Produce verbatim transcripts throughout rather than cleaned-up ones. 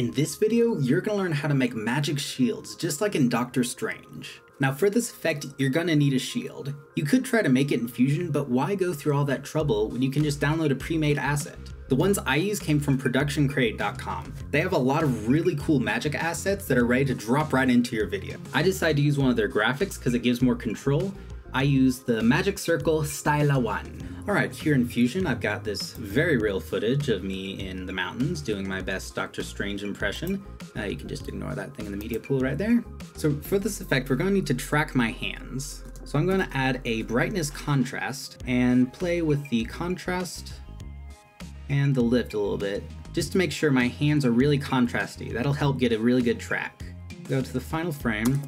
In this video, you're gonna learn how to make magic shields, just like in Doctor Strange. Now for this effect, you're gonna need a shield. You could try to make it in Fusion, but why go through all that trouble when you can just download a pre-made asset? The ones I use came from Production Crate dot com. They have a lot of really cool magic assets that are ready to drop right into your video. I decided to use one of their graphics because it gives more control. I use the Magic Circle Styla one. Alright, here in Fusion, I've got this very real footage of me in the mountains doing my best Doctor Strange impression. Uh, you can just ignore that thing in the media pool right there. So for this effect, we're going to need to track my hands. So I'm going to add a brightness contrast and play with the contrast and the lift a little bit, just to make sure my hands are really contrasty. That'll help get a really good track. Go to the final frame,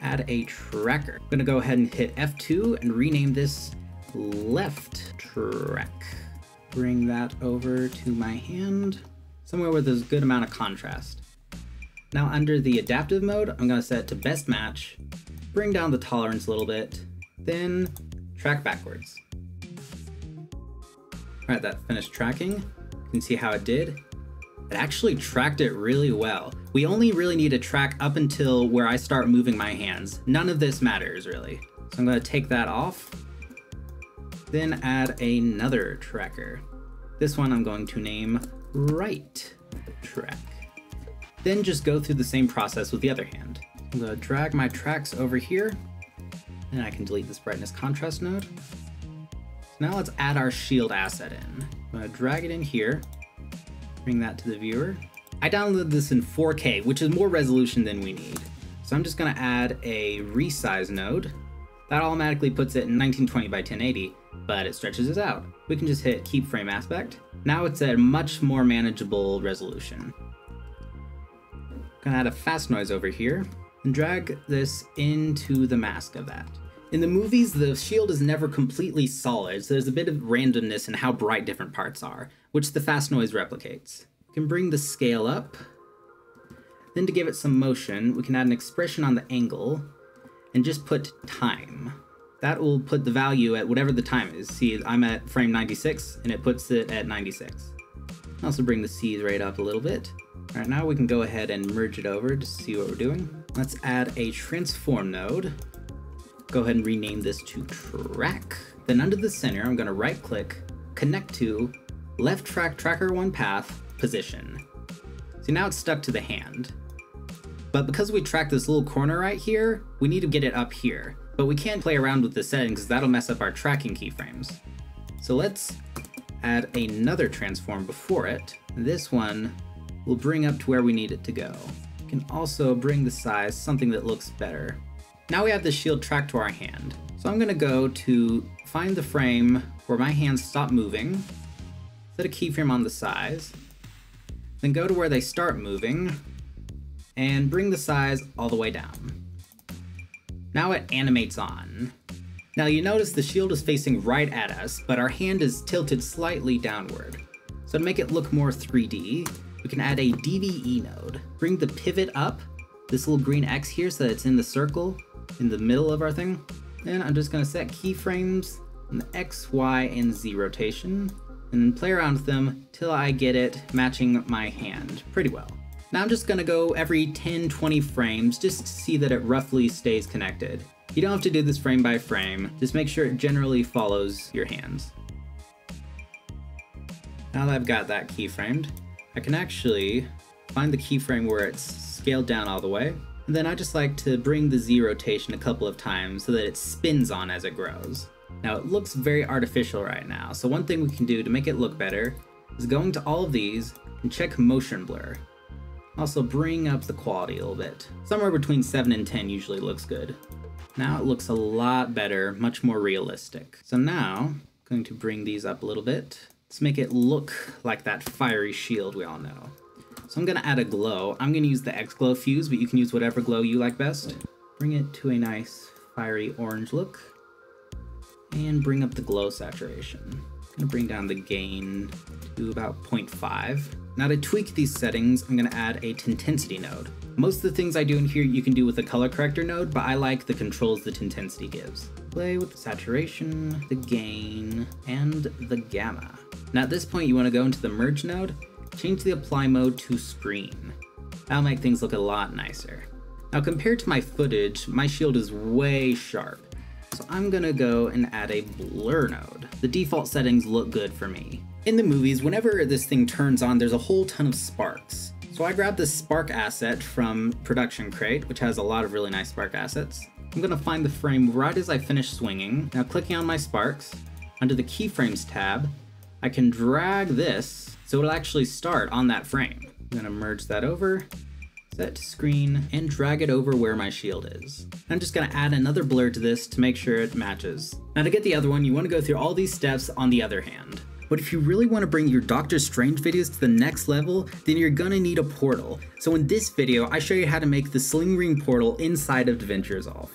add a tracker. I'm going to go ahead and hit F two and rename this left track. Bring that over to my hand, somewhere where there's a good amount of contrast. Now under the adaptive mode, I'm going to set it to best match, bring down the tolerance a little bit, then track backwards. All right, that finished tracking. You can see how it did. It actually tracked it really well. We only really need to track up until where I start moving my hands. None of this matters really. So I'm going to take that off, then add another tracker. This one I'm going to name right track. Then just go through the same process with the other hand. I'm gonna drag my tracks over here, and I can delete this brightness contrast node. So now let's add our shield asset in. I'm gonna drag it in here, bring that to the viewer. I downloaded this in four K, which is more resolution than we need. So I'm just gonna add a resize node. That automatically puts it in nineteen twenty by ten eighty, but it stretches it out. We can just hit keep frame aspect. Now it's at a much more manageable resolution. I'm gonna add a fast noise over here and drag this into the mask of that. In the movies, the shield is never completely solid, so there's a bit of randomness in how bright different parts are, which the fast noise replicates. We can bring the scale up. Then to give it some motion, we can add an expression on the angle and just put time. That will put the value at whatever the time is. See, I'm at frame ninety-six and it puts it at ninety-six. I'll also bring the C's rate up a little bit. All right, now we can go ahead and merge it over to see what we're doing. Let's add a transform node. Go ahead and rename this to track. Then under the center, I'm gonna right click, connect to, left track tracker one path, position. See, now it's stuck to the hand. But because we track this little corner right here, we need to get it up here. But we can't play around with the settings because that'll mess up our tracking keyframes. So let's add another transform before it. This one will bring up to where we need it to go. We can also bring the size, something that looks better. Now we have the shield tracked to our hand. So I'm gonna go to find the frame where my hands stop moving, set a keyframe on the size, then go to where they start moving, and bring the size all the way down. Now it animates on. Now you notice the shield is facing right at us, but our hand is tilted slightly downward. So to make it look more three D, we can add a D V E node. Bring the pivot up, this little green X here, so that it's in the circle, in the middle of our thing. Then I'm just gonna set keyframes on the X, Y, and Z rotation, and then play around with them till I get it matching my hand pretty well. Now I'm just gonna go every ten, twenty frames just to see that it roughly stays connected. You don't have to do this frame by frame, just make sure it generally follows your hands. Now that I've got that keyframed, I can actually find the keyframe where it's scaled down all the way, and then I just like to bring the Z rotation a couple of times so that it spins on as it grows. Now it looks very artificial right now, so one thing we can do to make it look better is go into all of these and check motion blur. Also bring up the quality a little bit. Somewhere between seven and ten usually looks good. Now it looks a lot better, much more realistic. So now I'm going to bring these up a little bit. Let's make it look like that fiery shield we all know. So I'm gonna add a glow. I'm gonna use the X-Glow fuse, but you can use whatever glow you like best. Bring it to a nice fiery orange look and bring up the glow saturation. I'm gonna bring down the gain to about zero point five. Now to tweak these settings, I'm gonna add a Tintensity node. Most of the things I do in here you can do with a color corrector node, but I like the controls the Tintensity gives. Play with the saturation, the gain, and the gamma. Now at this point you wanna go into the merge node change the apply mode to screen. That'll make things look a lot nicer. Now compared to my footage, my shield is way sharp. So I'm gonna go and add a blur node. The default settings look good for me. In the movies, whenever this thing turns on, there's a whole ton of sparks. So I grabbed this spark asset from Production Crate, which has a lot of really nice spark assets. I'm gonna find the frame right as I finish swinging. Now clicking on my sparks, under the keyframes tab, I can drag this so it'll actually start on that frame. I'm gonna merge that over, set to screen, and drag it over where my shield is. I'm just gonna add another blur to this to make sure it matches. Now to get the other one, you wanna go through all these steps on the other hand. But if you really wanna bring your Doctor Strange videos to the next level, then you're gonna need a portal. So in this video, I show you how to make the Sling Ring portal inside of DaVinci Resolve.